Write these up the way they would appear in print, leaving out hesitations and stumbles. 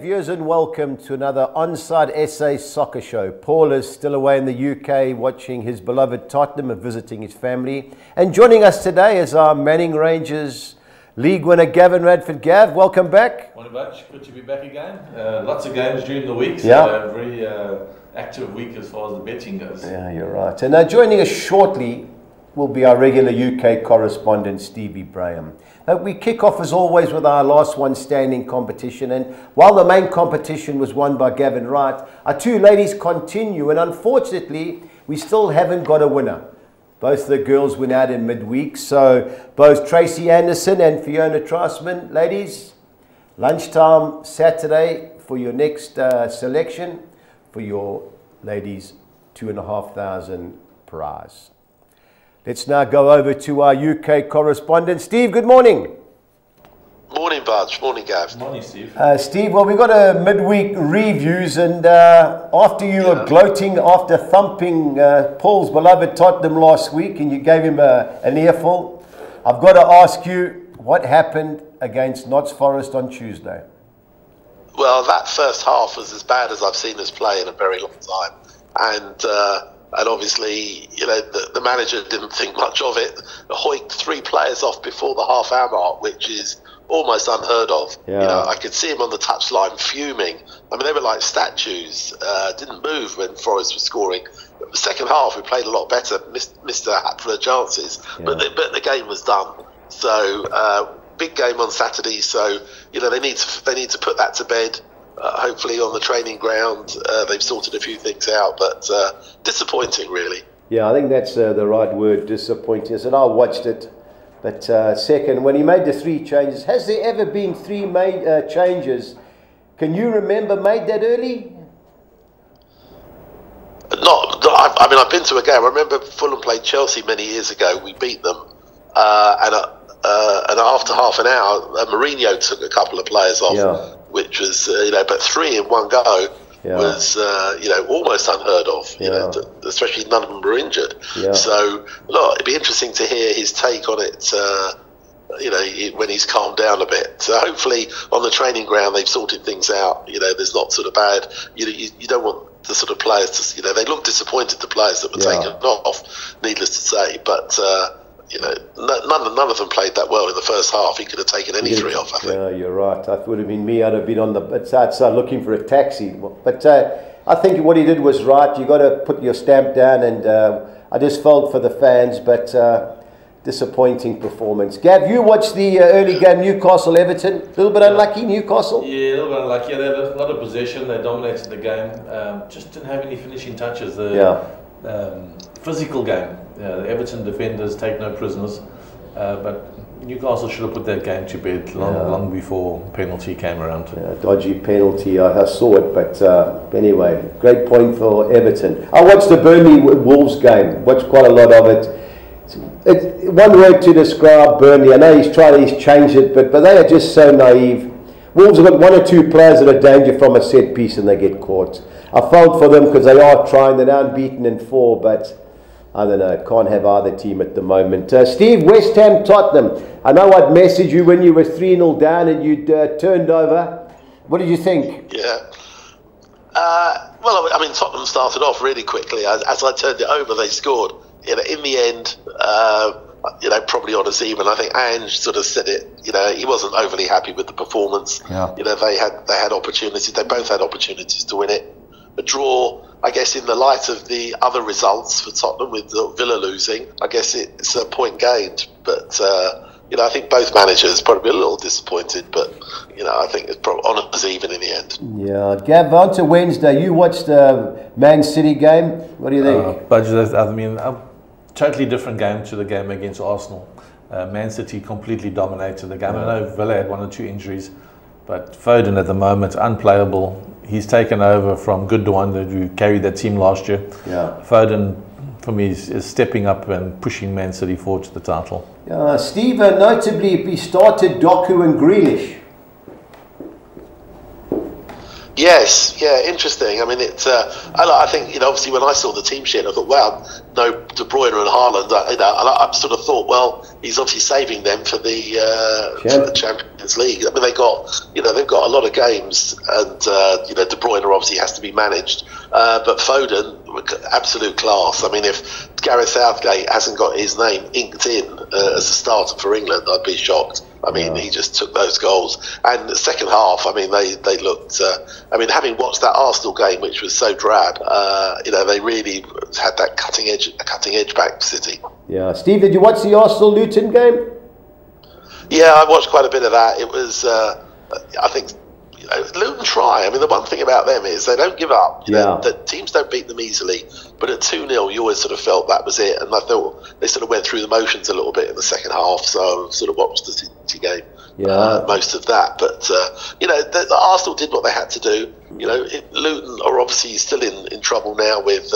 viewers, and welcome to another Onside SA Soccer Show. Paul is still away in the UK watching his beloved Tottenham and visiting his family. And joining us today is our Manning Rangers league winner, Gavin Radford. Gav, welcome back. Morning, Butch. Good to be back again. Lots of games during the week, so yeah, very active week as far as the betting goes. Yeah, you're right. And now joining us shortly will be our regular UK correspondent, Stevie Braham. Now, we kick off as always with our last one standing competition, and while the main competition was won by Gavin Wright, our two ladies continue, and unfortunately we still haven't got a winner. Both the girls went out in midweek, so both Tracy Anderson and Fiona Trasman, ladies, lunchtime Saturday for your next selection for your ladies' 2,500 prize. Let's now go over to our UK correspondent, Steve. Good morning. Morning, Butch. Morning, Gav. Morning, Steve. Steve, well, we've got a midweek reviews, and after you were gloating after thumping Paul's beloved Tottenham last week, and you gave him an earful, I've got to ask you what happened against Notts Forest on Tuesday. Well, that first half was as bad as I've seen us play in a very long time, and obviously, you know, the manager didn't think much of it. Hoiked three players off before the half-hour mark, which is almost unheard of. Yeah. You know, I could see him on the touchline fuming. I mean, they were like statues. Didn't move when Forest was scoring. The second half, we played a lot better. Missed a hatful of chances, yeah, but the game was done. So big game on Saturday. So, you know, they need to put that to bed. Hopefully on the training ground they've sorted a few things out, but disappointing really. Yeah, I think that's the right word, disappointing. I said I watched it, but second, when he made the three changes, has there ever been three made changes, can you remember, made that early? I mean, I've been to a game. I remember Fulham played Chelsea many years ago, we beat them, and after half an hour Mourinho took a couple of players off, yeah, which was, you know, but three in one go, yeah, was, you know, almost unheard of, you, yeah, know, especially none of them were injured. Yeah. So, look, it'd be interesting to hear his take on it, you know, when he's calmed down a bit. So hopefully on the training ground they've sorted things out, you know, there's not sort of bad, you know, you don't want the sort of players to, you know, they look disappointed, the players that were, yeah, taken off, needless to say, but, you know, none of them played that well in the first half. He could have taken any three off, I think. Yeah, you're right. That would have been me. I'd have been on the outside looking for a taxi. But I think what he did was right. You got to put your stamp down, and I just felt for the fans, but disappointing performance. Gav, you watched the early game, Newcastle Everton. A little bit unlucky, Newcastle. Yeah, a little bit unlucky. They had a lot of possession. They dominated the game. Just didn't have any finishing touches. Yeah. Physical game. Yeah, the Everton defenders take no prisoners, but Newcastle should have put that game to bed long before penalty came around. Yeah, dodgy penalty, I saw it, but anyway, great point for Everton. I watched the Burnley Wolves game, watched quite a lot of it. It's one word to describe Burnley. I know he's changed it, but they are just so naive. Wolves have got one or two players that are danger from a set piece and they get caught. I felt for them because they are trying, they're now unbeaten in four, but I don't know, can't have either team at the moment. Steve, West Ham, Tottenham. I know I'd message you when you were 3-0 down and you'd turned over. What did you think? Yeah. Well, I mean, Tottenham started off really quickly. As I turned it over, they scored. You know, in the end, you know, probably on us even. I think Ange sort of said it. You know, he wasn't overly happy with the performance. Yeah. You know, they had opportunities. They both had opportunities to win it. A draw, I guess, in the light of the other results for Tottenham with Villa losing, I guess it's a point gained. But, you know, I think both managers probably a little disappointed, but, you know, I think it's probably on us even in the end. Yeah. Gav, on to Wednesday. You watched the Man City game. What do you think? But, I mean, a totally different game to the game against Arsenal. Man City completely dominated the game. Yeah. I know Villa had one or two injuries, but Foden at the moment, unplayable. He's taken over from Goodwin, who carried that team last year. Yeah. Foden, for me, is stepping up and pushing Man City forward to the title. Steve, notably, he started Doku and Grealish. Yes, yeah, interesting. I mean, it's. I think, you know, obviously when I saw the team sheet, I thought, wow, no De Bruyne and Haaland. You know, I sort of thought, well, he's obviously saving them for the Champions League. Champions League. I mean, they've got a lot of games, and De Bruyne obviously has to be managed. But Foden, absolute class. I mean, if Gareth Southgate hasn't got his name inked in as a starter for England, I'd be shocked. I mean, He just took those goals. And the second half, I mean, they looked... having watched that Arsenal game, which was so drab, they really had that cutting edge back City. Yeah. Steve, did you watch the Arsenal-Luton game? Yeah, I watched quite a bit of that. It was, I think... Luton try. I mean, the one thing about them is they don't give up. Yeah. The teams don't beat them easily. But at 2-0, you always sort of felt that was it. And I thought they sort of went through the motions a little bit in the second half. So I sort of watched the City game, most of that. But, the Arsenal did what they had to do. Luton are obviously still in trouble now with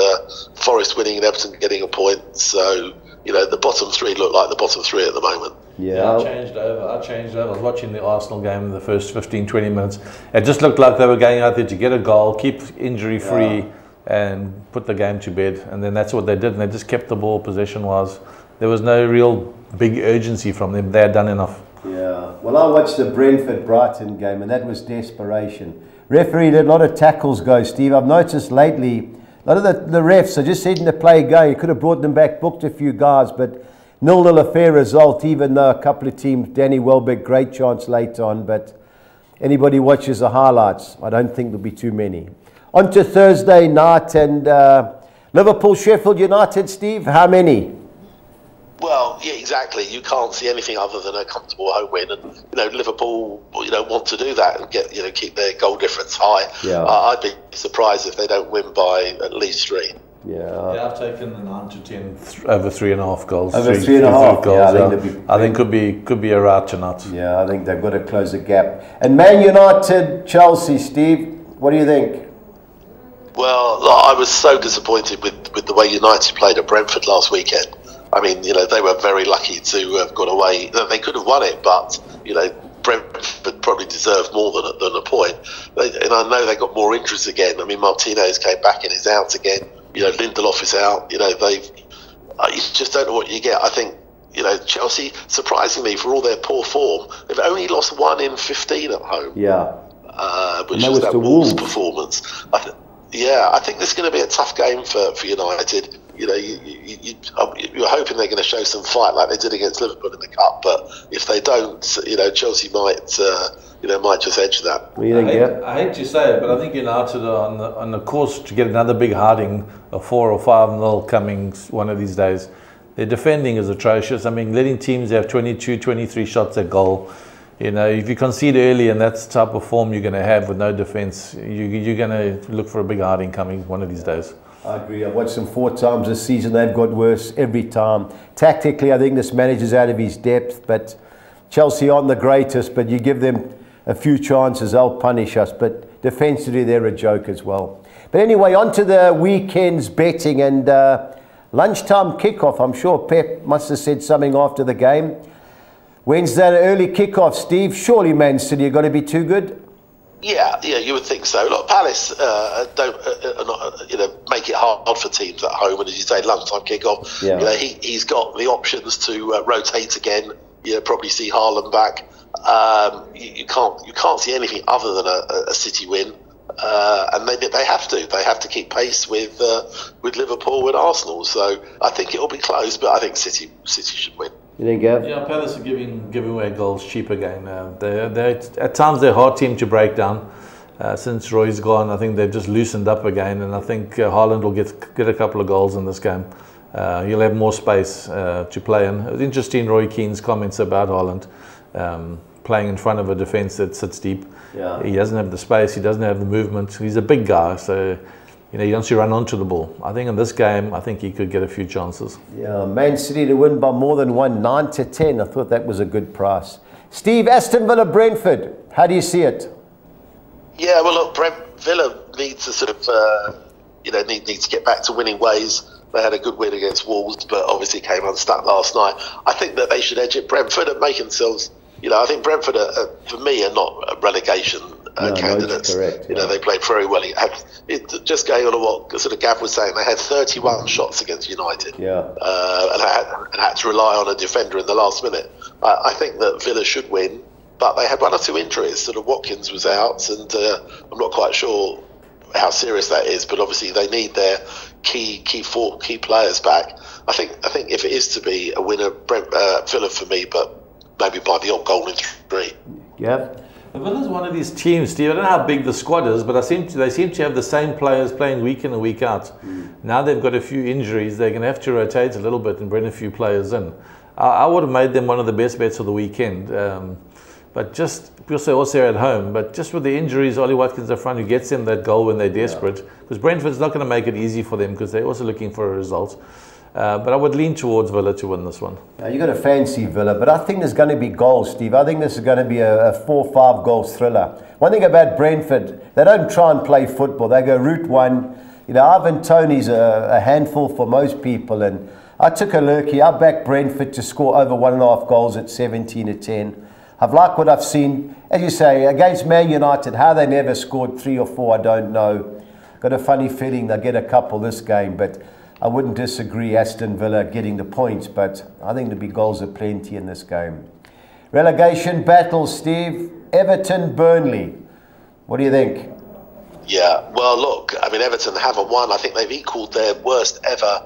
Forest winning and Everton getting a point. So, the bottom three look like the bottom three at the moment. Yeah, I changed over. I was watching the Arsenal game in the first 15-20 minutes. It just looked like they were going out there to get a goal, keep injury free, and put the game to bed. And then that's what they did. And they just kept the ball possession-wise. There was no real big urgency from them. They had done enough. Yeah. Well, I watched the Brentford-Brighton game, and that was desperation. Referee did a lot of tackles go, Steve. I've noticed lately, a lot of the refs are just letting the play go. You could have brought them back, booked a few guys, but 0-0, a fair result, even though a couple of teams, Danny Welbeck, great chance late on, but anybody watches the highlights, I don't think there'll be too many. On to Thursday night, and Liverpool, Sheffield United, Steve, how many? Well, yeah, exactly. You can't see anything other than a comfortable home win, and Liverpool, want to do that and get keep their goal difference high. Yeah. I'd be surprised if they don't win by at least 3. Yeah, I've taken the 9 to 10 over 3.5 goals. Over three and a half goals. Yeah, I think could be a route tonight. Yeah, I think they've got to close the gap. And Man United, Chelsea, Steve, what do you think? Well, I was so disappointed with the way United played at Brentford last weekend. I mean, they were very lucky to have got away. They could have won it, but Brentford probably deserved more than a point. And I know they got more injuries again. I mean, Martinez came back and is out again. Lindelof is out. You just don't know what you get. I think, Chelsea, surprisingly, for all their poor form, they've only lost 1 in 15 at home. Yeah. Which was that Wolves performance. I think this is going to be a tough game for United. You're hoping they're going to show some fight like they did against Liverpool in the cup, but if they don't, Chelsea might just edge that. I hate to say it, but I think United are on the course to get another big hiding of 4 or 5-0 coming one of these days. Their defending is atrocious. I mean, letting teams have 22, 23 shots at goal. If you concede early, and that's the type of form you're going to have with no defence, you're going to look for a big hiding coming one of these days. I agree. I've watched them 4 times this season. They've got worse every time. Tactically, I think this manager's out of his depth, but Chelsea aren't the greatest, but you give them a few chances, they'll punish us. But defensively, they're a joke as well. But anyway, on to the weekend's betting and lunchtime kickoff. I'm sure Pep must have said something after the game. Wednesday, early kickoff, Steve. Surely Man City are going to be too good? Yeah, you would think so. Look, Palace don't make it hard for teams at home, and as you say, lunchtime kickoff. Yeah. He's got the options to rotate again. You'll probably see Haaland back. You can't see anything other than a City win, and they have to keep pace with Liverpool and Arsenal. So I think it'll be close, but I think City should win. You think, Gav? Yeah, Palace are giving away goals cheap again. At times they're a hard team to break down. Since Roy's gone, I think they've just loosened up again, and I think Haaland will get a couple of goals in this game. He'll have more space to play in. It was interesting Roy Keane's comments about Haaland playing in front of a defence that sits deep. Yeah. He doesn't have the space. He doesn't have the movement. He's a big guy, so... he wants to run onto the ball. I think in this game, I think he could get a few chances. Yeah, Man City to win by more than 9 to 10. I thought that was a good price. Steve, Aston Villa, Brentford. How do you see it? Yeah, well, look, Villa needs to need to get back to winning ways. They had a good win against Wolves, but obviously came unstuck last night. I think that they should edge it. Brentford and make themselves. I think Brentford are, for me, are not relegation. Candidates. No, correct, they played very well. Just going on to what sort of Gav was saying, they had 31 shots against United, and had to rely on a defender in the last minute. I think that Villa should win, but they had one or two injuries. Sort of Watkins was out, and I'm not quite sure how serious that is, but obviously they need their key players back. I think if it is to be a winner, Villa for me, but maybe by the odd goal in three. Yeah, Villa's one of these teams, Steve. I don't know how big the squad is, but they seem to have the same players playing week in and week out. Mm. Now they've got a few injuries, they're going to have to rotate a little bit and bring a few players in. I would have made them one of the best bets of the weekend. But just, because they're also at home, but just with the injuries, Ollie Watkins up front, who gets them that goal when they're desperate, because Brentford's not going to make it easy for them because they're also looking for a result. But I would lean towards Villa to win this one. Yeah, you've got to fancy Villa, but I think there's going to be goals, Steve. I think this is going to be a 4-5 goal thriller. One thing about Brentford, they don't try and play football. They go route one. You know, Ivan Toney's a handful for most people, and I took a lurky. I backed Brentford to score over 1.5 goals at 17/10. I've liked what I've seen, as you say, against Man United. How they never scored 3 or 4, I don't know. Got a funny feeling they'll get a couple this game, but I wouldn't disagree Aston Villa getting the points, but I think there'll be goals aplenty in this game. Relegation battle, Steve. Everton, Burnley. What do you think? Yeah, well, look, I mean, Everton haven't won. I think they've equalled their worst ever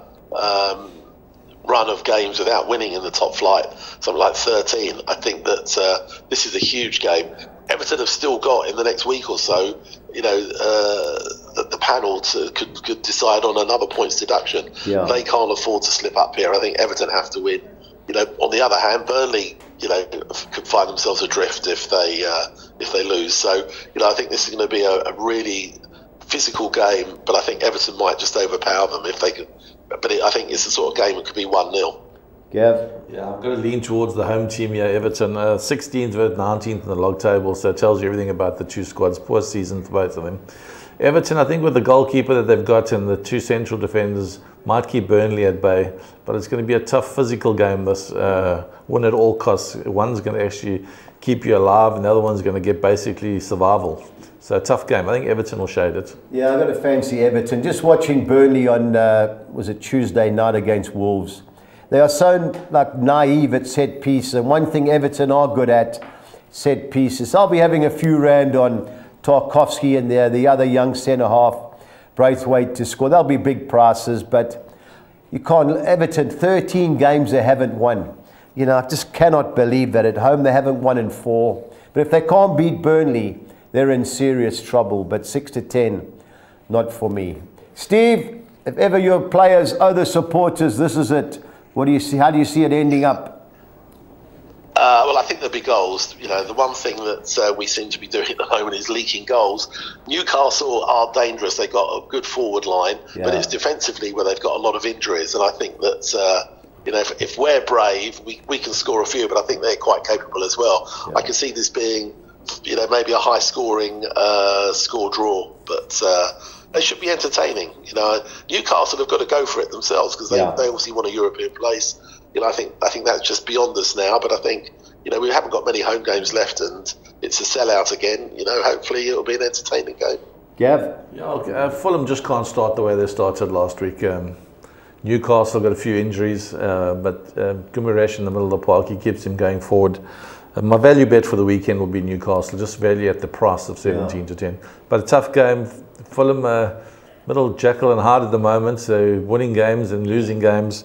run of games without winning in the top flight, something like 13. I think that this is a huge game. Everton have still got, in the next week or so, you know, the panel could decide on another points deduction. Yeah. They can't afford to slip up here. I think Everton have to win. You know, on the other hand, Burnley, you know, could find themselves adrift if they lose. So, you know, I think this is going to be a really physical game, but I think Everton might just overpower them if they could. But I think it's the sort of game that could be 1-0. Gav? Yeah, I'm going to lean towards the home team here, Everton. 16th, 19th in the log table, so it tells you everything about the two squads. Poor season for both of them. Everton, I think with the goalkeeper that they've got and the two central defenders, might keep Burnley at bay, but it's going to be a tough physical game, this win at all costs. One's going to actually keep you alive, and the other one's going to get basically survival. So a tough game. I think Everton will shade it. Yeah, I've got to fancy Everton. Just watching Burnley on, was it Tuesday night against Wolves? They are so like naive at set pieces. And one thing Everton are good at, set pieces. I'll be having a few rand on Tarkovsky and the other young centre-half, Braithwaite, to score. They'll be big prices, but you can't. Everton, 13 games they haven't won. You know, I just cannot believe that. At home they haven't won in 4. But if they can't beat Burnley, they're in serious trouble, but 6 to 10, not for me. Steve, if ever your players owe the supporters, this is it. What do you see? How do you see it ending up? Well, I think there'll be goals. You know, the one thing that we seem to be doing at the moment is leaking goals. Newcastle are dangerous. They've got a good forward line, but it's defensively where they've got a lot of injuries. And I think that you know, if we're brave, we can score a few. But I think they're quite capable as well. Yeah. I can see this being, you know, maybe a high-scoring score-draw, but they should be entertaining. You know, Newcastle have got to go for it themselves because they obviously want a European place. You know, I think that's just beyond us now. But I think, you know, we haven't got many home games left, and it's a sellout again. You know, hopefully it'll be an entertaining game. Gav, yeah, okay. Fulham just can't start the way they started last week. Newcastle got a few injuries, but Guimaraes in the middle of the park, he keeps him going forward. My value bet for the weekend will be Newcastle, just value at the price of 17 to 10. But a tough game. Fulham, little Jekyll and Hyde at the moment, so winning games and losing games.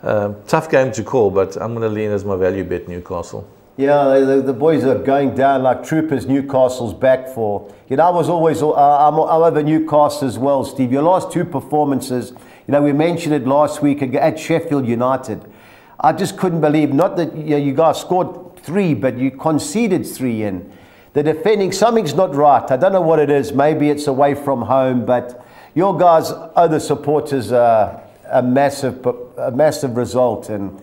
Tough game to call, but I'm going to lean as my value bet Newcastle. Yeah, the boys are going down like troopers. Newcastle's back for. You know, I was always, I'm over Newcastle as well, Steve. Your last two performances, you know, we mentioned it last week at Sheffield United. I just couldn't believe, not that you guys scored 3, but you conceded 3 in. The defending, something's not right. I don't know what it is. Maybe it's away from home, but your guys, other supporters, a massive result. And,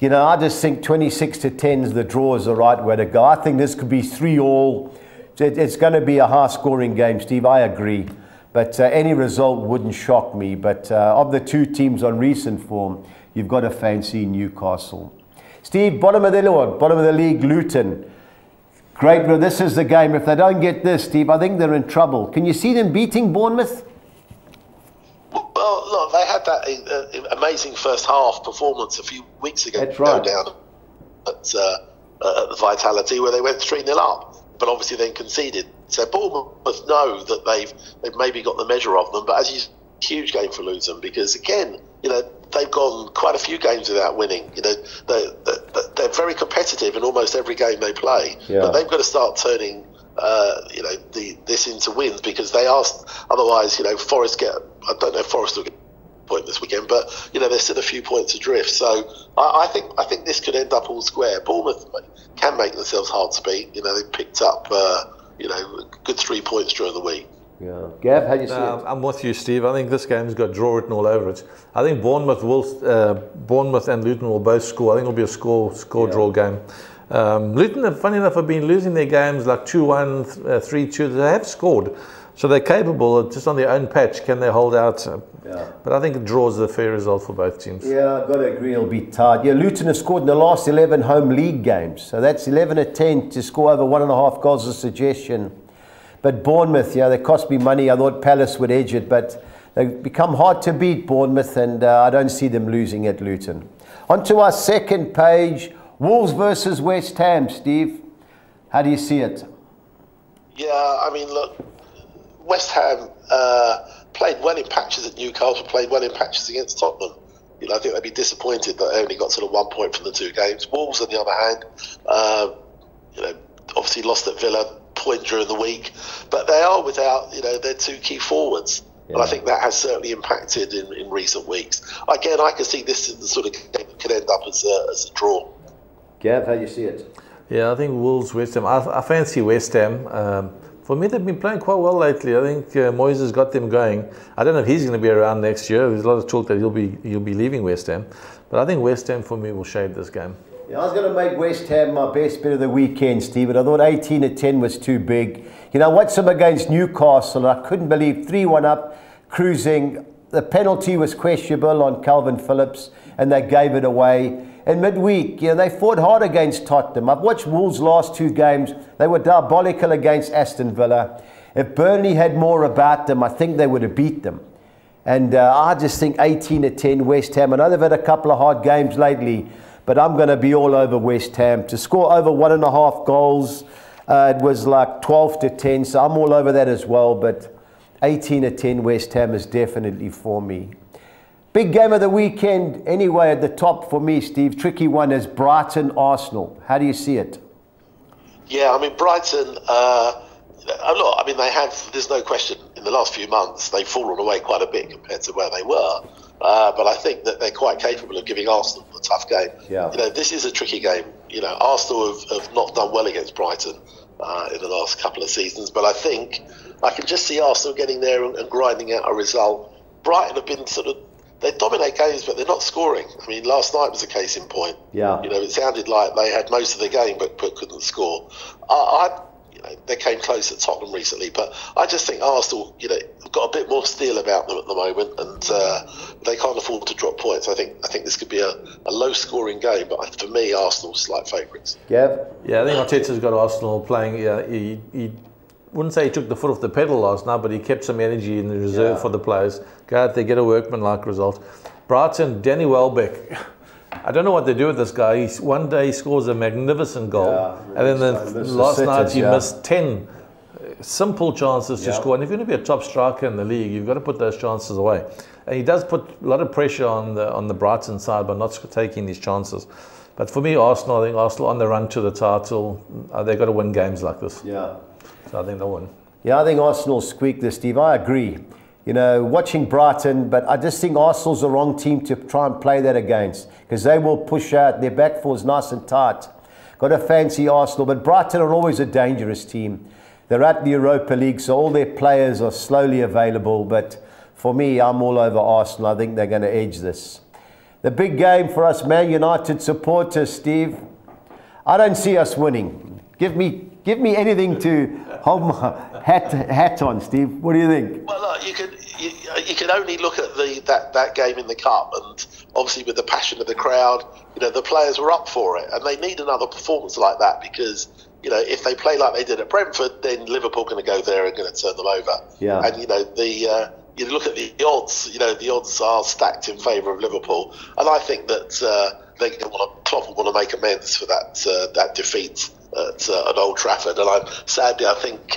you know, I just think 26 to 10 is the draw is the right way to go. I think this could be 3-all. It's going to be a high-scoring game, Steve. I agree. But any result wouldn't shock me. But of the two teams on recent form, you've got to fancy Newcastle. Steve, bottom of the league, Luton. Great, but this is the game. If they don't get this, Steve, I think they're in trouble. Can you see them beating Bournemouth? Well, look, they had that amazing first half performance a few weeks ago. That's right. But Vitality, where they went 3-0 up, but obviously then conceded. So Bournemouth know that they've maybe got the measure of them, but as you say, huge game for Luton, because again, you know, they've gone quite a few games without winning. You know, they're very competitive in almost every game they play, but they've got to start turning this into wins, because they are, otherwise, you know, Forest get, I don't know if Forest will get a point this weekend, but you know, they're still a few points adrift. So I think this could end up all square. Bournemouth can make themselves hard to beat. You know, they picked up a good 3 points during the week. Yeah. Gav, how do you see it? I'm with you, Steve. I think this game's got draw written all over it. I think Bournemouth and Luton will both score. I think it'll be a score-draw game. Luton, funny enough, have been losing their games like 2-1, 3-2. They have scored, so they're capable. Just on their own patch, can they hold out? But I think a draw is the fair result for both teams. Yeah, I've got to agree. It'll be tight. Yeah, Luton have scored in the last 11 home league games, so that's 11 of 10 to score over 1.5 goals. A suggestion. But Bournemouth, they cost me money. I thought Palace would edge it, but they've become hard to beat, Bournemouth, and I don't see them losing at Luton. On to our second page, Wolves versus West Ham, Steve. How do you see it? Yeah, I mean, look, West Ham played well in patches at Newcastle, played well in patches against Tottenham. You know, I think they'd be disappointed that they only got sort of 1 point from the two games. Wolves, on the other hand, obviously lost at Villa, point during the week, but they are without their two key forwards, and I think that has certainly impacted in recent weeks. Again, I can see this is the sort of game that could end up as a draw. Gav, how do you see it? Yeah, I think Wolves, West Ham. I fancy West Ham. For me, they've been playing quite well lately. I think Moyes has got them going. I don't know if he's going to be around next year. There's a lot of talk that he'll be leaving West Ham, but I think West Ham for me will shade this game. Yeah, I was going to make West Ham my best bet of the weekend, Steve, but I thought 18/10 was too big. You know, I watched them against Newcastle, and I couldn't believe 3-1 up, cruising. The penalty was questionable on Calvin Phillips, and they gave it away. And midweek, they fought hard against Tottenham. I've watched Wolves' last two games. They were diabolical against Aston Villa. If Burnley had more about them, I think they would have beat them. And I just think 18/10 West Ham. I know they've had a couple of hard games lately, but I'm going to be all over West Ham. To score over 1.5 goals, it was like 12/10, so I'm all over that as well. But 18/10 West Ham is definitely for me. Big game of the weekend anyway at the top for me, Steve. Tricky one is Brighton-Arsenal. How do you see it? Yeah, I mean, Brighton, they have, there's no question, in the last few months, they've fallen away quite a bit compared to where they were. But I think that they're quite capable of giving Arsenal a tough game. Yeah. You know, this is a tricky game. You know, Arsenal have not done well against Brighton in the last couple of seasons. But I think I can just see Arsenal getting there and grinding out a result. Brighton have been they dominate games, but they're not scoring. I mean, last night was a case in point. Yeah. You know, it sounded like they had most of the game but couldn't score. They came close at Tottenham recently, but I just think Arsenal, got a bit more steel about them at the moment, and they can't afford to drop points. I think this could be a low-scoring game, but for me, Arsenal's slight favourites. Yeah, yeah. I think Arteta's got Arsenal playing. Yeah, he wouldn't say he took the foot off the pedal last night, but he kept some energy in the reserve for the players. Go out there, get a workman-like result. Brighton, Danny Welbeck. I don't know what they do with this guy. One day he scores a magnificent goal, really, and then last night he missed 10 simple chances to score. And if you're going to be a top striker in the league, you've got to put those chances away. And he does put a lot of pressure on the Brighton side by not taking these chances. But for me, Arsenal, I think Arsenal on the run to the title, they've got to win games like this. Yeah, so I think they'll win. Yeah, I think Arsenal squeak this, Steve. I agree. You know, watching Brighton, but I just think Arsenal's the wrong team to try and play that against, because they will push out. Their back four is nice and tight. Got to fancy Arsenal, but Brighton are always a dangerous team. They're at the Europa League, so all their players are slowly available. But for me, I'm all over Arsenal. I think they're going to edge this. The big game for us Man United supporters, Steve. I don't see us winning. Give me anything to hold my hat on, Steve. What do you think? Well, look, you can only look at that game in the cup, and obviously with the passion of the crowd, the players were up for it, and they need another performance like that, because if they play like they did at Brentford, then Liverpool are going to go there and going to turn them over. Yeah. And you look at the odds. The odds are stacked in favour of Liverpool, and I think that they're going to want to Klopp are going to make amends for that that defeat at Old Trafford, and sadly I think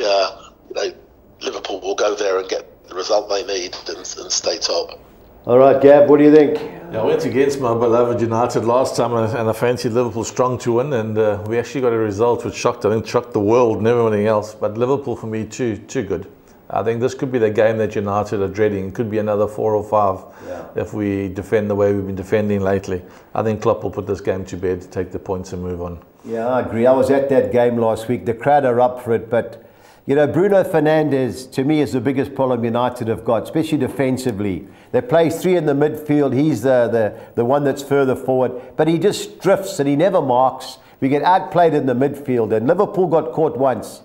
Liverpool will go there and get the result they need and stay top. All right, Gab, what do you think? Yeah, I went against my beloved United last time, and I fancied Liverpool strong to win, and we actually got a result which shocked, I think, shocked the world and everything else. But Liverpool, for me, too good. I think this could be the game that United are dreading. It could be another 4 or 5 if we defend the way we've been defending lately. I think Klopp will put this game to bed, take the points and move on. Yeah, I agree. I was at that game last week. The crowd are up for it, but you know, Bruno Fernandes, to me, is the biggest problem United have got, especially defensively. They play 3 in the midfield. He's the one that's further forward. But he just drifts and he never marks. We get outplayed in the midfield. And Liverpool got caught once.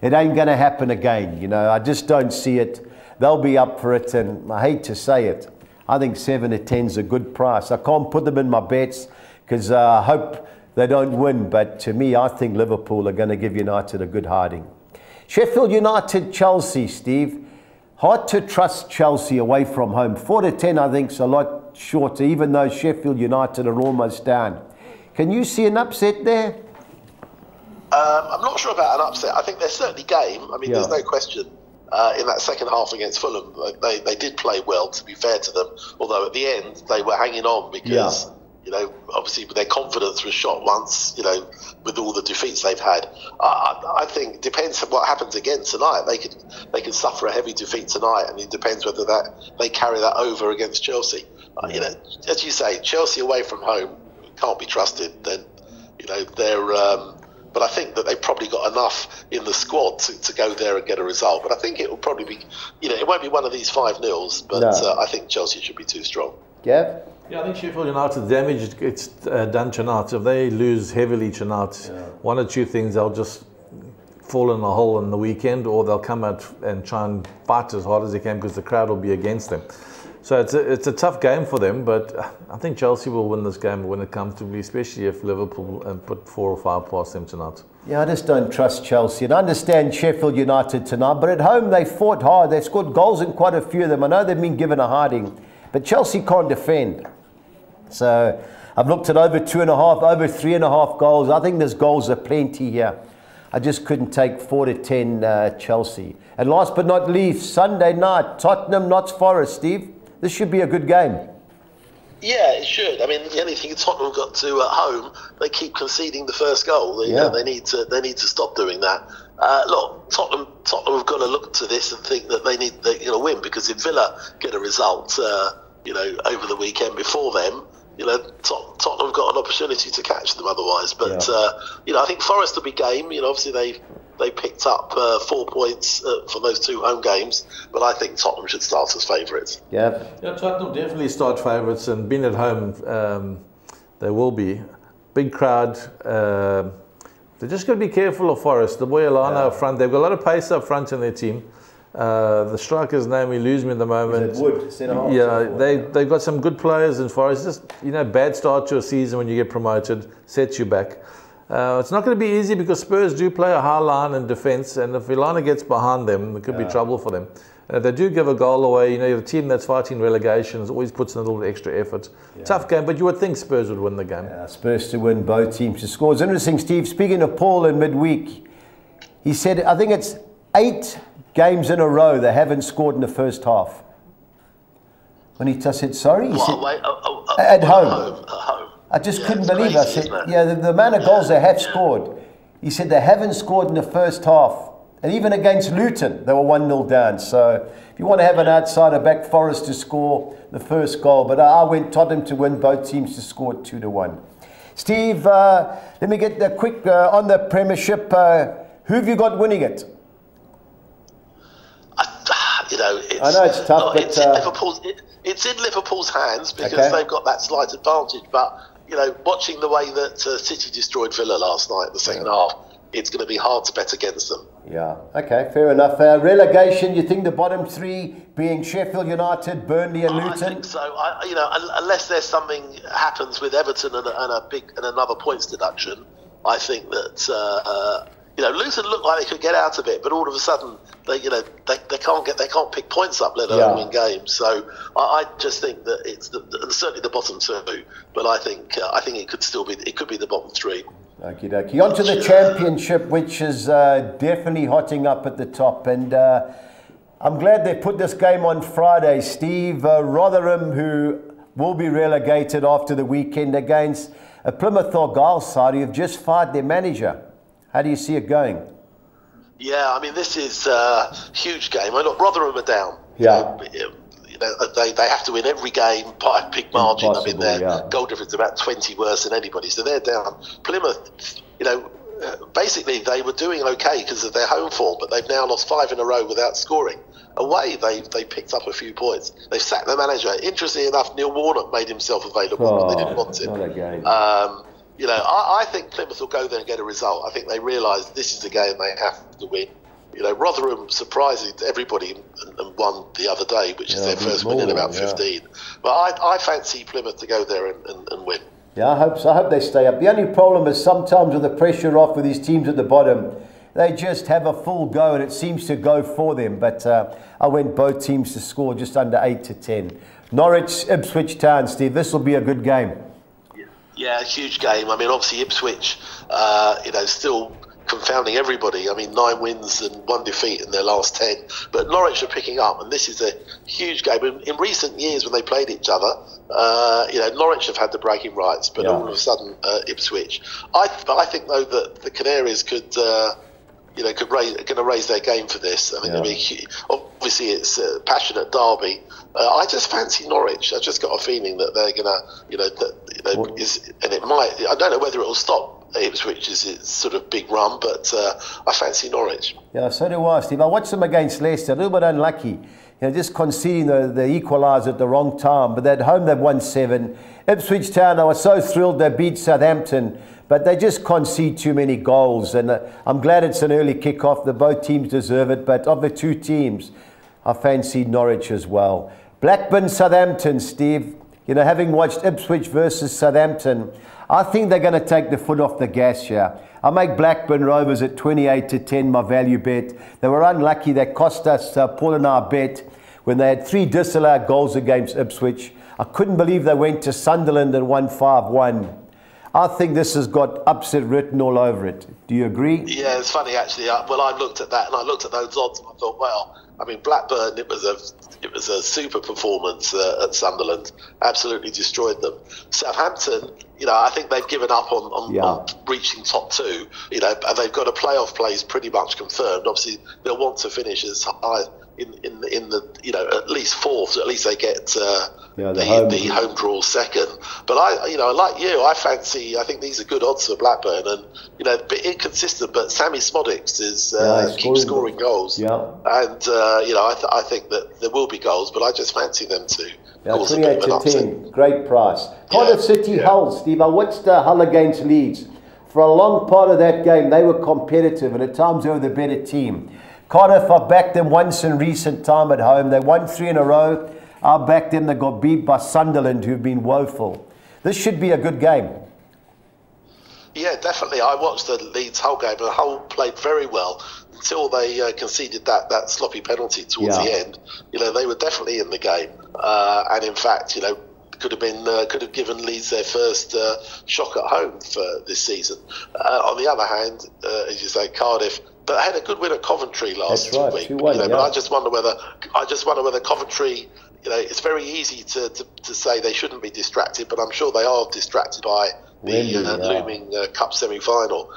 It ain't going to happen again. You know, I just don't see it. They'll be up for it. And I hate to say it, I think 7/10's a good price. I can't put them in my bets because I hope they don't win. But to me, I think Liverpool are going to give United a good hiding. Sheffield United, Chelsea, Steve. Hard to trust Chelsea away from home. 4/10, I think, is a lot shorter, even though Sheffield United are almost down. Can you see an upset there? I'm not sure about an upset. I think they're certainly game. I mean, there's no question in that second half against Fulham. They did play well, to be fair to them, although at the end they were hanging on because... Yeah. You know, obviously, their confidence was shot once, you know, with all the defeats they've had. I think it depends on what happens again tonight. They could suffer a heavy defeat tonight, and it depends whether they carry that over against Chelsea. You know, as you say, Chelsea away from home can't be trusted. Then, you know, they're. But I think that they've probably got enough in the squad to go there and get a result. But I think it will probably be, you know, it won't be one of these 5-0s. But I think Chelsea should be too strong. Yeah. Yeah, I think Sheffield United, damage it's done tonight. If they lose heavily tonight, one or two things, they'll just fall in a hole in the weekend, or they'll come out and try and fight as hard as they can because the crowd will be against them. So it's a tough game for them, but I think Chelsea will win this game, win it comfortably, especially if Liverpool put 4 or 5 past them tonight. Yeah, I just don't trust Chelsea. And I understand Sheffield United tonight, but at home they fought hard. They've scored goals in quite a few of them. I know they've been given a hiding, but Chelsea can't defend. So I've looked at over 2.5, over 3.5 goals. I think there's goals are plenty here. I just couldn't take 4/10 Chelsea. And last but not least, Sunday night, Tottenham, Notts Forest, Steve. This should be a good game. Yeah, it should. I mean, the only thing Tottenham got to at home, they keep conceding the first goal. They, you know, they need to stop doing that. Look, Tottenham have got to look to this and think that they're going to win, because if Villa get a result, you know, over the weekend before them, you know, Tottenham have got an opportunity to catch them otherwise. But, you know, I think Forest will be game. You know, obviously they picked up 4 points from those 2 home games. But I think Tottenham should start as favourites. Yeah. Yeah, Tottenham definitely start favourites, and being at home, they will be. Big crowd. They're just going to be careful of Forest. The boy Alana up front, they've got a lot of pace up front in their team. The striker's name, we lose me at the moment. They've got some good players in Forest. Just, you know, bad start to a season when you get promoted sets you back. It's not going to be easy because Spurs do play a high line in defence, and if Vilana gets behind them, it could be trouble for them. And if they do give a goal away, you know, the team that's fighting relegation always puts in a little extra effort. Tough game, but you would think Spurs would win the game. Spurs to win, both teams to score. It's interesting, Steve, speaking of Paul in midweek, he said, I think it's 8 games in a row they haven't scored in the first half. When he said, sorry? He said, at home. I just couldn't believe it. I said, the amount of goals they have scored. He said they haven't scored in the first half. And even against Luton, they were 1-0 down. So if you want to have an outsider back, Forest to score the first goal. But I went Tottenham to win, both teams to score 2-1. Steve, let me get the quick on the Premiership. Who have you got winning it? You know, it's in Liverpool's hands because they've got that slight advantage. But, you know, watching the way that City destroyed Villa last night in the second half, it's going to be hard to bet against them. Yeah, okay, fair enough. Relegation, you think the bottom 3 being Sheffield United, Burnley and Luton? I think so. You know, unless there's something happens with Everton and another points deduction, I think that... You know, Luton looked like they could get out of it, but all of a sudden they can't pick points up, let alone win games. So I just think that it's certainly the bottom two, but I think it could be the bottom three. Okie dokie. On to the Championship, which is definitely hotting up at the top, and I'm glad they put this game on Friday, Steve. Rotherham, who will be relegated after the weekend, against a Plymouth Argyle side who have just fired their manager. How do you see it going? Yeah, I mean, this is a huge game. Look, Rotherham are down. Yeah. They have to win every game by a big margin. Impossible, I mean, their goal difference is about 20 worse than anybody, so they're down. Plymouth, basically they were doing okay because of their home form, but they've now lost 5 in a row without scoring. Away, they picked up a few points. They've sacked their manager. Interestingly enough, Neil Warnock made himself available, but they didn't want him. I think Plymouth will go there and get a result. I think they realise this is the game they have to win. Rotherham surprised everybody and won the other day, which is their first win in about 15. But I fancy Plymouth to go there and win. Yeah, I hope so. I hope they stay up. The only problem is sometimes with the pressure off with these teams at the bottom, they just have a full go and it seems to go for them. But I went both teams to score just under 8-10. Norwich, Ipswich Town, Steve. This will be a good game. Yeah, a huge game. I mean, obviously Ipswich, still confounding everybody. I mean, 9 wins and 1 defeat in their last 10. But Norwich are picking up, and this is a huge game. In recent years, when they played each other, Norwich have had the bragging rights, but all of a sudden, Ipswich. I think though that the Canaries could, raise their game for this. I mean, obviously it's a passionate derby. I just fancy Norwich. I just got a feeling that they're gonna, I don't know whether it'll stop Ipswich's sort of big run, but I fancy Norwich. Yeah, so do I, Steve. I watched them against Leicester, a little bit unlucky, just conceding the equaliser at the wrong time, but at home they've won 7. Ipswich Town, I was so thrilled they beat Southampton, but they just concede too many goals, and I'm glad it's an early kick-off. Both teams deserve it, but of the two teams, I fancy Norwich as well. Blackburn, Southampton, Steve. Having watched Ipswich versus Southampton, I think they're going to take the foot off the gas here. I make Blackburn Rovers at 28-10, my value bet. They were unlucky. They cost us, Paul and I, a bet when they had 3 disallowed goals against Ipswich. I couldn't believe they went to Sunderland and won 5-1. I think this has got upset written all over it. Do you agree? Yeah, it's funny, actually. I looked at that, and I looked at those odds, and I thought, well, I mean, Blackburn, it was a super performance at Sunderland. Absolutely destroyed them. Southampton, I think they've given up on reaching top 2. And they've got a playoff place pretty much confirmed. Obviously, they'll want to finish as high in the at least 4th. So at least they get the home draw 2nd. But I fancy. I think these are good odds for Blackburn, and a bit inconsistent. But Sammy Smodics is keeps scoring goals. Yeah, and I think that there will be goals, but I just fancy them too. Yeah, 28-10, great price. Cardiff City, Hull, Steve. I watched Hull against Leeds. For a long part of that game, they were competitive, and at times they were the better team. Cardiff, I backed them once in recent time at home. They won 3 in a row. I backed them. They got beat by Sunderland, who've been woeful. This should be a good game. Yeah, definitely. I watched the Leeds Hull game, and Hull played very well until they conceded that sloppy penalty towards the end. They were definitely in the game, and in fact, could have given Leeds their first shock at home for this season. On the other hand, as you say, Cardiff, but had a good win at Coventry last week. 2-1, but I just wonder whether Coventry. It's very easy to say they shouldn't be distracted, but I'm sure they are distracted by the looming cup semi-final.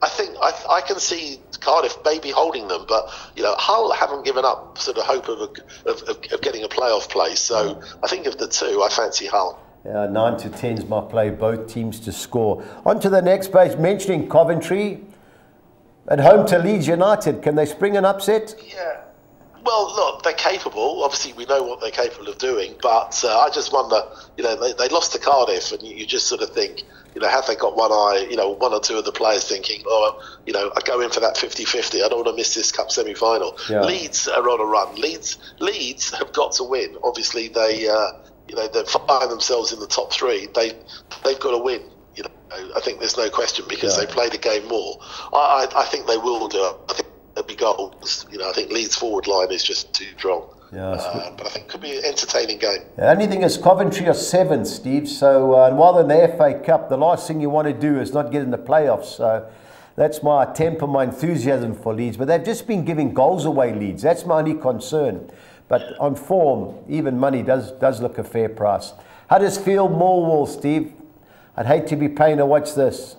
I think I can see Cardiff maybe holding them, but Hull haven't given up sort of hope of getting a playoff place. So I think of the two, I fancy Hull. 9-10's my play, both teams to score. On to the next page, mentioning Coventry at home to Leeds United. Can they spring an upset? Yeah. Well, look, they're capable. Obviously, we know what they're capable of doing, but I just wonder, they lost to Cardiff, and you just sort of think, have they got one eye, one or two of the players thinking, I go in for that 50-50. I don't want to miss this cup semi-final. Yeah. Leeds are on a run. Leeds have got to win. Obviously, they find themselves in the top 3. They've got to win. you know, I think there's no question, because they played the game more. I think they will do it. I think there'll be goals. You know, I think Leeds' forward line is just too strong. Yeah, but I think it could be an entertaining game. The only thing is Coventry are 7th, Steve. So while they're in the FA Cup, the last thing you want to do is not get in the playoffs. So that's my temper, my enthusiasm for Leeds. But they've just been giving goals away, Leeds. That's my only concern. But on form, even money does look a fair price. Huddersfield, Millwall, Steve. I'd hate to be paying to watch this.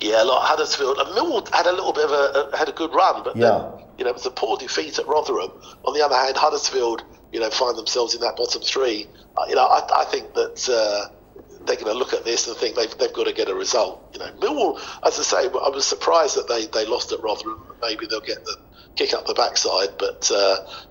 Yeah, like Huddersfield. And Millwall had a little bit of had a good run, but then, you know, it was a poor defeat at Rotherham. On the other hand, Huddersfield, you know, find themselves in that bottom three. You know, I think that they're going to look at this and think they've got to get a result. You know, Millwall, as I say, I was surprised that they lost at Rotherham. Maybe they'll get the kick up the backside, but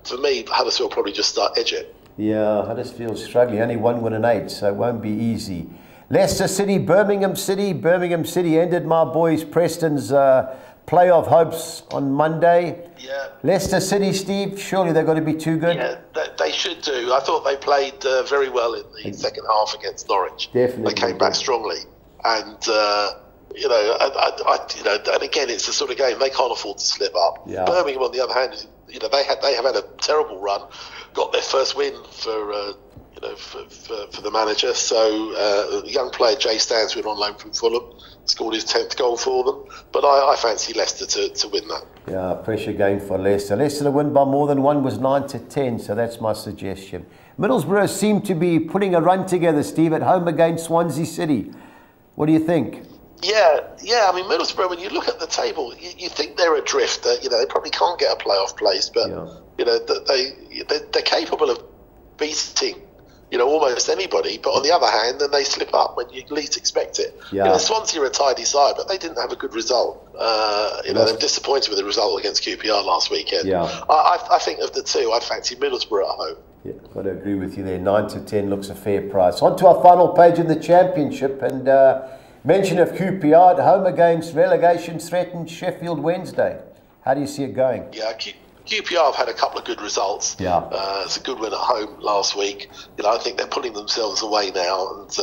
for me, Huddersfield probably just start edge it. Yeah, Huddersfield's struggling. Only 1 win and 8, so it won't be easy. Leicester City, Birmingham City. Birmingham City ended my boys Preston's playoff hopes on Monday. Yeah. Leicester City, Steve, surely they've got to be too good. Yeah, they should do. I thought they played very well in the second half against Norwich. Definitely. They came back strongly. And, you know, you know, and again, it's the sort of game they can't afford to slip up. Yeah. Birmingham, on the other hand, you know, they have had a terrible run, got their first win for... for the manager. So the young player Jay Stans went on loan from Fulham, scored his 10th goal for them, but I fancy Leicester to win that. Yeah, pressure game for Leicester. Leicester to win by more than 1 was 9 to 10, so that's my suggestion. Middlesbrough seem to be putting a run together, Steve, at home against Swansea City. What do you think? Yeah, I mean, Middlesbrough, when you look at the table, you think they're adrift. You know, they probably can't get a playoff place, but you know, they're capable of beating, you know, almost anybody. But on the other hand, then they slip up when you least expect it. Yeah. You know, Swansea are a tidy side, but they didn't have a good result. You know, they were disappointed with the result against QPR last weekend. Yeah. I think of the two, I fancy Middlesbrough at home. Yeah, got to agree with you there. 9 to 10 looks a fair price. On to our final page in the Championship, and mention of QPR at home against relegation threatened Sheffield Wednesday. How do you see it going? Yeah, QPR have had a couple of good results. Yeah, it's a good win at home last week. You know, I think they're pulling themselves away now, and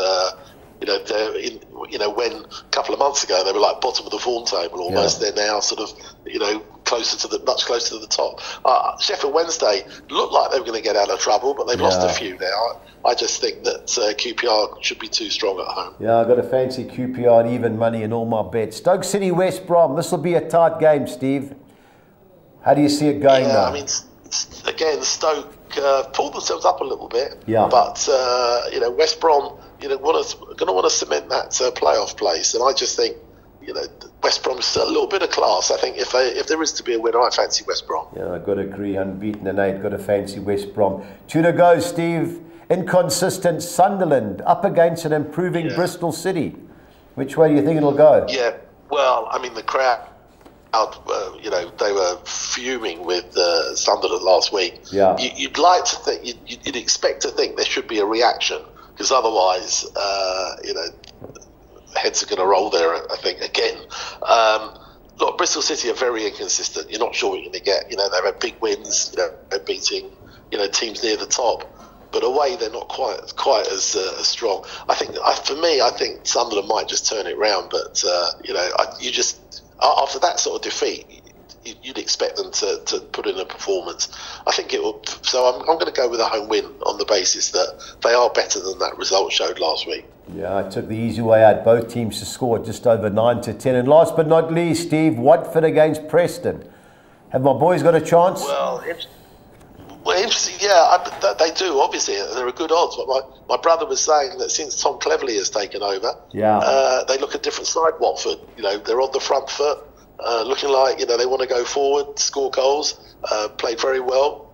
you know, you know, when a couple of months ago they were like bottom of the form table almost, they're now sort of, you know, much closer to the top. Sheffield Wednesday looked like they were going to get out of trouble, but they've lost a few now. I just think that QPR should be too strong at home. Yeah, I've got a fancy QPR and even money in all my bets. Stoke City, West Brom. This will be a tight game, Steve. How do you see it going now? I mean, again, Stoke pulled themselves up a little bit. Yeah. But, you know, West Brom, you know, going to want to cement that playoff place. And I just think, you know, West Brom's a little bit of class. I think if there is to be a winner, I fancy West Brom. Yeah, I've got to agree. Unbeaten and 8, got to fancy West Brom. 2 to go, Steve. Inconsistent Sunderland up against an improving Bristol City. Which way do you think it'll go? Yeah, well, I mean, the crowd... you know, they were fuming with Sunderland last week. Yeah. You'd like to think, you'd expect to think there should be a reaction, because otherwise, you know, heads are going to roll there, I think, again. Look, Bristol City are very inconsistent. You're not sure what you're going to get. You know, they've had big wins. They're beating, you know, teams near the top, but away they're not quite as strong. I think, for me, I think Sunderland might just turn it round, but you know, you just. After that sort of defeat, you'd expect them to put in a performance. I think it will. So I'm going to go with a home win on the basis that they are better than that result showed last week. Yeah, I took the easy way out. Both teams to score just over 9 to 10. And last but not least, Steve, Watford against Preston. Have my boys got a chance? Well, interesting, yeah, they do, obviously. They're a good odds. But my brother was saying that since Tom Cleverley has taken over, they look a different side, Watford. You know, they're on the front foot, looking like, you know, they want to go forward, score goals, played very well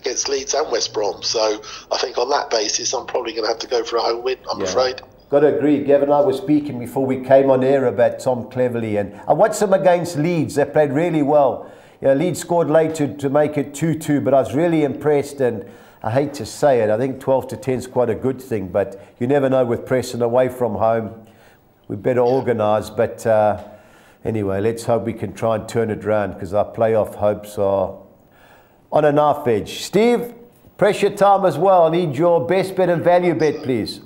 against Leeds and West Brom. So I think on that basis, I'm probably going to have to go for a home win, I'm afraid. Got to agree. Gavin and I were speaking before we came on air about Tom Cleverley. And I watched them against Leeds. They played really well. Yeah, Leeds scored late to make it 2-2, but I was really impressed, and I hate to say it, I think 12 to 10 is quite a good thing, but you never know with Preston away from home. We better organise, but anyway, let's hope we can try and turn it around, because our playoff hopes are on a knife edge. Steve, pressure time as well. I need your best bet and value bet, please.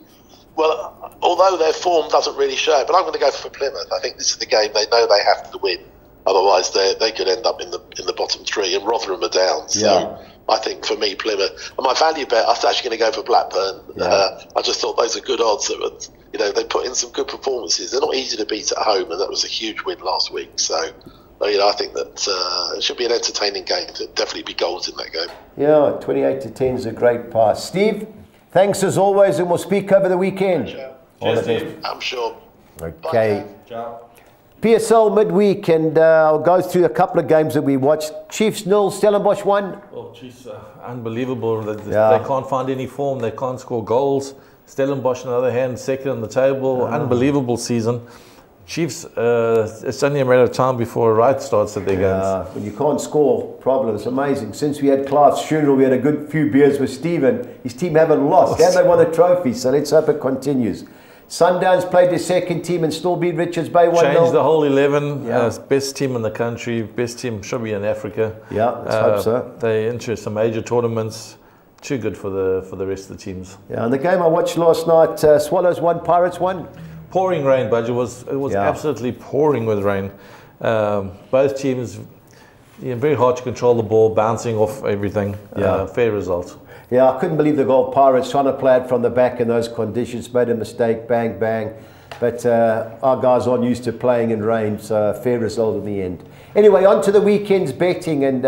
Well, although their form doesn't really show it. But I'm going to go for Plymouth. I think this is the game they know they have to win. Otherwise, they could end up in the bottom three, and Rotherham are down. So I think for me, Plymouth. And my value bet, I was actually going to go for Blackburn. Yeah. I just thought those are good odds. That, you know, they put in some good performances. They're not easy to beat at home, and that was a huge win last week. So, you know, I think that it should be an entertaining game. There'll definitely be goals in that game. Yeah, 28-10 is a great pass. Steve, thanks as always, and we'll speak over the weekend. Sure. All cheers, Steve. I'm sure. Okay. Bye, PSL midweek, and I'll go through a couple of games that we watched. Chiefs 0, Stellenbosch 1. Oh, Chiefs, unbelievable. They can't find any form. They can't score goals. Stellenbosch, on the other hand, second on the table. Unbelievable season. Chiefs, it's only a matter of time before a right starts at their games. When you can't score, problems. Amazing. Since we had Clive's funeral, we had a good few beers with Stephen. His team haven't lost. And they won a trophy, so let's hope it continues. Sundowns played their second team and still beat Richards Bay 1-0. Changed the whole 11. Yeah. Best team in the country. Best team should be in Africa. Yeah, let's hope so. They enter some major tournaments. Too good for the rest of the teams. Yeah, and the game I watched last night, Swallows 1, Pirates 1. Pouring rain, Budge. It was absolutely pouring with rain. Both teams, very hard to control the ball, bouncing off everything. Yeah, fair result. Yeah, I couldn't believe the goal. Pirates trying to play it from the back in those conditions. Made a mistake, bang, bang. But our guys aren't used to playing in rain, so fair result in the end. Anyway, on to the weekend's betting. And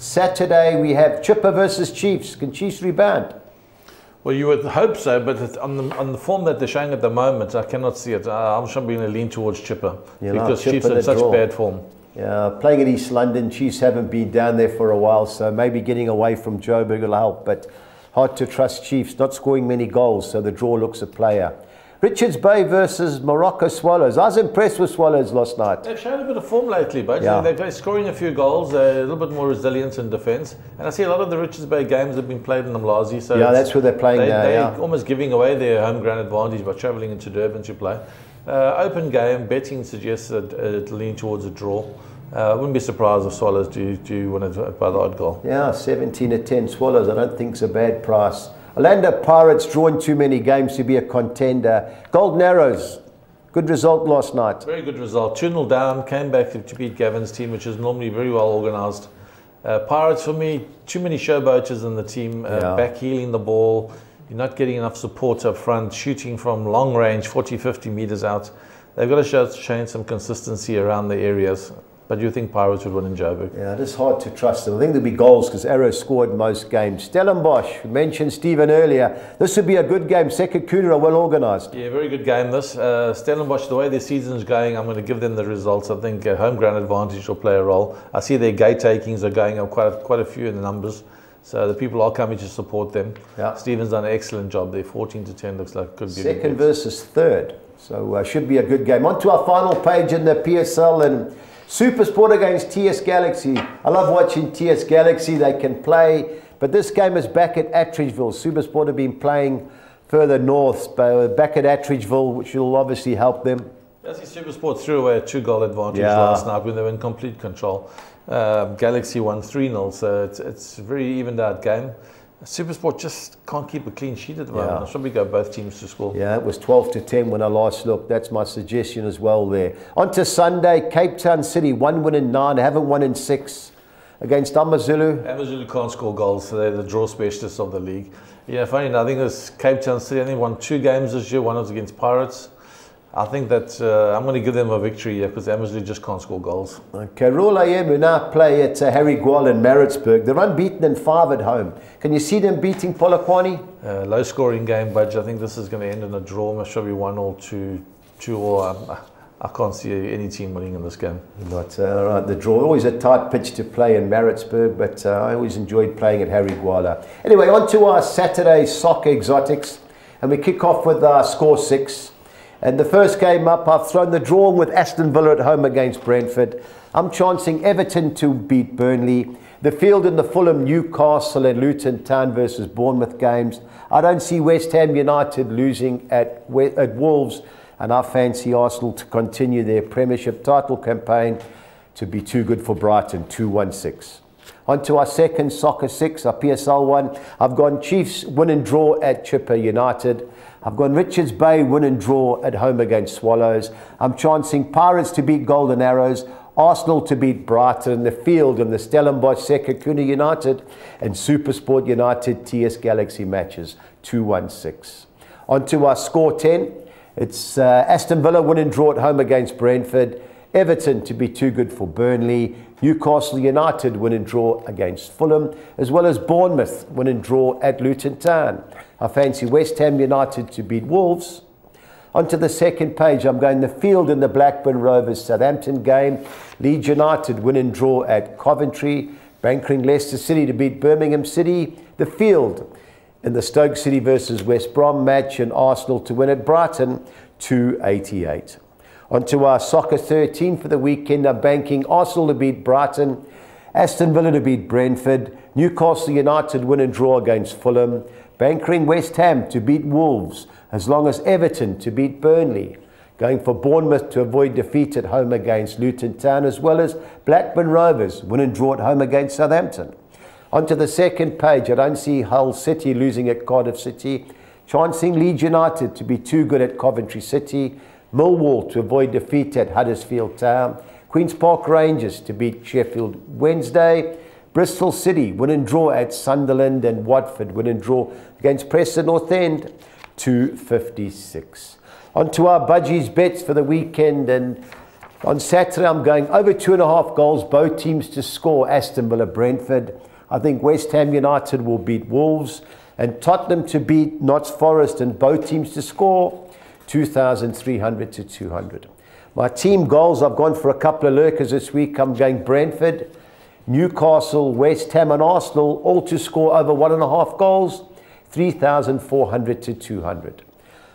Saturday we have Chippa versus Chiefs. Can Chiefs rebound? Well, you would hope so, but on the form that they're showing at the moment, I cannot see it. I'm sure I'm going to lean towards Chippa because Chiefs are in such bad form. Playing in East London, Chiefs haven't been down there for a while, so maybe getting away from Joburg will help, but hard to trust Chiefs, not scoring many goals, so the draw looks a player. Richards Bay versus Morocco Swallows. I was impressed with Swallows last night. They've shown a bit of form lately, but they're scoring a few goals, a little bit more resilience in defence, and I see a lot of the Richards Bay games have been played in Umlazi, so that's where they're playing now. They're almost giving away their home ground advantage by travelling into Durban to play. Open game, betting suggests that it lean towards a draw. I wouldn't be surprised if Swallows do win it by the odd goal. Yeah, 17-10 Swallows, I don't think it's a bad price. Orlando Pirates drawn too many games to be a contender. Golden Arrows, good result last night. Very good result. 2-0 down, came back to beat Gavin's team, which is normally very well organised. Pirates, for me, too many showboaters in the team, back healing the ball. You're not getting enough support up front, shooting from long range, 40, 50 metres out. They've got to change some consistency around the areas. But do you think Pirates would win in Joburg? Yeah, it is hard to trust them. I think there'll be goals because Arrows scored most games. Stellenbosch, mentioned Stephen earlier. This would be a good game. Second Kuna, well organised. Yeah, very good game this. Stellenbosch, the way their season's going, I'm going to give them the results. I think home ground advantage will play a role. I see their gate takings are going up quite a few in the numbers. So the people are coming to support them. Yeah. Stephen's done an excellent job there. 14-10 looks like could be second versus third. So should be a good game. On to our final page in the PSL and SuperSport against TS Galaxy. I love watching TS Galaxy. They can play, but this game is back at Attridgeville. SuperSport have been playing further north, but back at Attridgeville, which will obviously help them. I see SuperSport threw away a 2-goal advantage last night when they were in complete control. Galaxy won 3-0, so it's a very evened out game. SuperSport just can't keep a clean sheet at the moment. I should go both teams to score. Yeah, it was 12-10 when I last looked. That's my suggestion as well there. On to Sunday, Cape Town City, 1 win in 9, haven't won in 6 against Amazulu. Amazulu can't score goals, so they're the draw specialists of the league. Yeah, funny enough, I think it was Cape Town City. I think won 2 games this year. One was against Pirates. I think that I'm going to give them a victory here because Amazulu just can't score goals. Okay, Royal AM who now play at Harry Gwal in Maritzburg. They're unbeaten in 5 at home. Can you see them beating Polokwane? Low scoring game, Budge. I think this is going to end in a draw. It should be 1-2, 2-2. I can't see any team winning in this game. Right, right. The draw. Always a tight pitch to play in Maritzburg, but I always enjoyed playing at Harry Gwala. Anyway, on to our Saturday soccer exotics. And we kick off with our Score 6. And the first game up, I've thrown the draw with Aston Villa at home against Brentford. I'm chancing Everton to beat Burnley. The field in the Fulham, Newcastle and Luton Town versus Bournemouth games. I don't see West Ham United losing at Wolves. And I fancy Arsenal to continue their Premiership title campaign to be too good for Brighton, 2-1-6. Onto our second Soccer 6, our PSL 1. I've gone Chiefs win and draw at Chippa United. I've gone Richards Bay win and draw at home against Swallows. I'm chancing Pirates to beat Golden Arrows, Arsenal to beat Brighton, the Field and the Stellenbosch, Sekhukhune United and Supersport United TS Galaxy matches, 2-1-6. Onto our Score 10. It's Aston Villa win and draw at home against Brentford, Everton to be too good for Burnley, Newcastle United win and draw against Fulham, as well as Bournemouth win and draw at Luton Town. I fancy West Ham United to beat Wolves. Onto the second page, I'm going the Field in the Blackburn Rovers Southampton game, Leeds United win and draw at Coventry, Bankering Leicester City to beat Birmingham City, the Field in the Stoke City versus West Brom match, and Arsenal to win at Brighton, 2-88. Onto our Soccer 13 for the weekend. I'm banking Arsenal to beat Brighton, Aston Villa to beat Brentford, Newcastle United win and draw against Fulham, bankering West Ham to beat Wolves, as long as Everton to beat Burnley, going for Bournemouth to avoid defeat at home against Luton Town, as well as Blackburn Rovers win and draw at home against Southampton. Onto the second page, I don't see Hull City losing at Cardiff City, chancing Leeds United to be too good at Coventry City, Millwall to avoid defeat at Huddersfield Town, Queen's Park Rangers to beat Sheffield Wednesday, Bristol City win and draw at Sunderland, and Watford win and draw against Preston North End, 2-56. On to our budgies bets for the weekend, and on Saturday I'm going over 2.5 goals, both teams to score, Aston Villa Brentford. I think West Ham United will beat Wolves, and Tottenham to beat Notts Forest, and both teams to score, 2,300 to 200. My team goals, I've gone for a couple of lurkers this week. I'm going Brentford, Newcastle, West Ham and Arsenal, all to score over 1.5 goals, 3,400 to 200.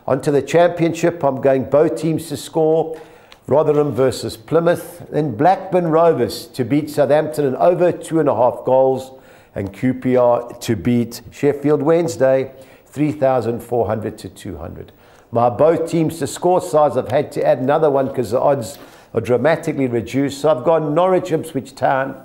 Onto the Championship, I'm going both teams to score, Rotherham versus Plymouth, then Blackburn Rovers to beat Southampton and over 2.5 goals, and QPR to beat Sheffield Wednesday, 3,400 to 200. My both teams to score sides, I've had to add another one because the odds are dramatically reduced. So I've gone Norwich, Ipswich Town,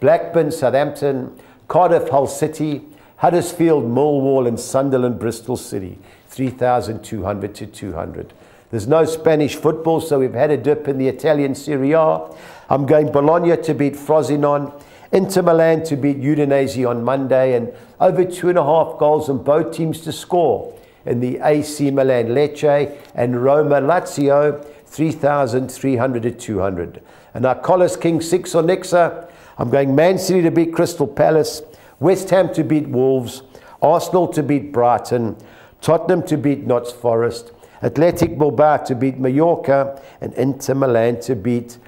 Blackburn, Southampton, Cardiff, Hull City, Huddersfield, Millwall and Sunderland, Bristol City, 3,200 to 200. There's no Spanish football, so we've had a dip in the Italian Serie A. I'm going Bologna to beat Frosinone, Inter Milan to beat Udinese on Monday, and over 2.5 goals and both teams to score in the AC Milan Lecce and Roma Lazio, 3,300 to 200. And our Collars King 6 or Nexa, I'm going Man City to beat Crystal Palace, West Ham to beat Wolves, Arsenal to beat Brighton, Tottenham to beat Notts Forest, Athletic Bilbao to beat Mallorca, and Inter Milan to beat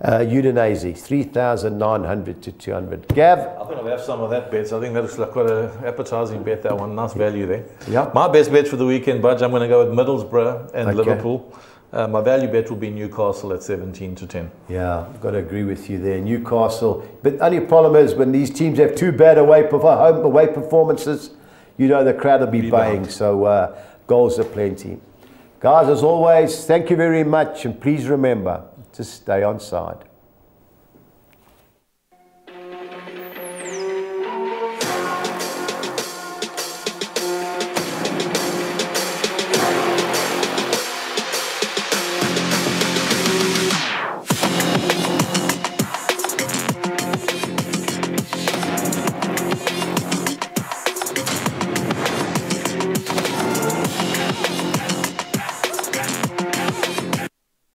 Udinese, 3,900 to 200. Gav? I think I'll have some of that bet. I think that's like quite an appetizing bet, that one. Nice value there. Yeah. My best bet for the weekend, Budge, I'm going to go with Middlesbrough and Liverpool. My value bet will be Newcastle at 17 to 10. Yeah, I've got to agree with you there. Newcastle. But the only problem is when these teams have too bad away performances, you know the crowd will be buying. So goals are plenty. Guys, as always, thank you very much, and please remember to stay on side.